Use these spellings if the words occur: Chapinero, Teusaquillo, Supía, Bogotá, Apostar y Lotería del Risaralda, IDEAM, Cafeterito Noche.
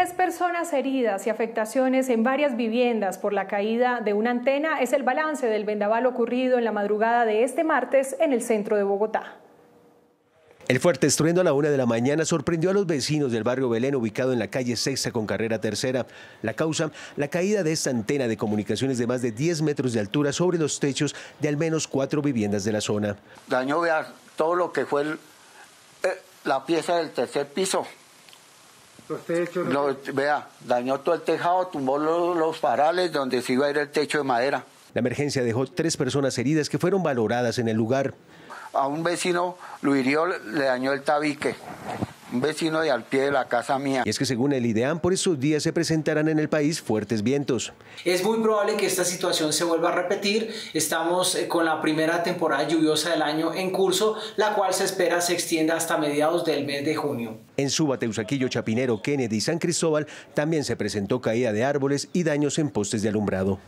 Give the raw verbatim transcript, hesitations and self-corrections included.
Tres personas heridas y afectaciones en varias viviendas por la caída de una antena es el balance del vendaval ocurrido en la madrugada de este martes en el centro de Bogotá. El fuerte estruendo a la una de la mañana sorprendió a los vecinos del barrio Belén, ubicado en la calle Sexta con carrera tercera. La causa, la caída de esta antena de comunicaciones de más de diez metros de altura sobre los techos de al menos cuatro viviendas de la zona. Dañó vea, todo lo que fue el, eh, la pieza del tercer piso. Los techos, ¿no? Lo, vea, dañó todo el tejado, tumbó los, los parales donde se iba a ir el techo de madera. La emergencia dejó tres personas heridas que fueron valoradas en el lugar. A un vecino lo hirió, le dañó el tabique, un vecino de al pie de la casa mía. Y es que según el IDEAM, por estos días se presentarán en el país fuertes vientos. Es muy probable que esta situación se vuelva a repetir. Estamos con la primera temporada lluviosa del año en curso, la cual se espera se extienda hasta mediados del mes de junio. En Suba, Teusaquillo, Chapinero, Kennedy y San Cristóbal también se presentó caída de árboles y daños en postes de alumbrado.